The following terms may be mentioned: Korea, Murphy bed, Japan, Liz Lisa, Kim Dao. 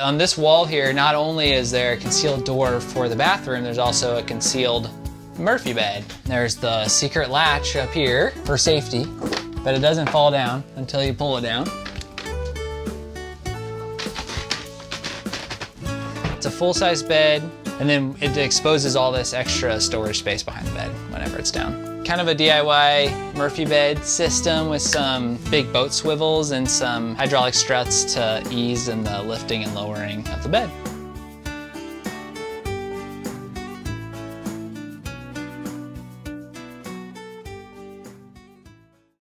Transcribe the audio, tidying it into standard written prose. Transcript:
On this wall here, not only is there a concealed door for the bathroom, there's also a concealed Murphy bed. There's the secret latch up here for safety, but it doesn't fall down until you pull it down. It's a full-size bed, and then it exposes all this extra storage space behind the bed whenever it's down. Kind of a DIY Murphy bed system with some big boat swivels and some hydraulic struts to ease in the lifting and lowering of the bed.